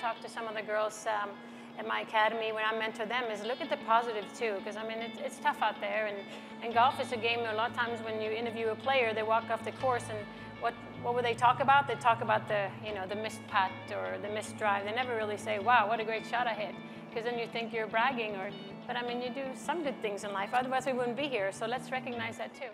talked to some of the girls at my academy when I mentor them is look at the positive too, because I mean it's tough out there, and golf is a game a lot of times when you interview a player, they walk off the course and what would they talk about? They talk about the missed putt or the missed drive. They never really say, wow, what a great shot I hit, because then you think you're bragging. But I mean, you do some good things in life, otherwise we wouldn't be here, so let's recognize that too.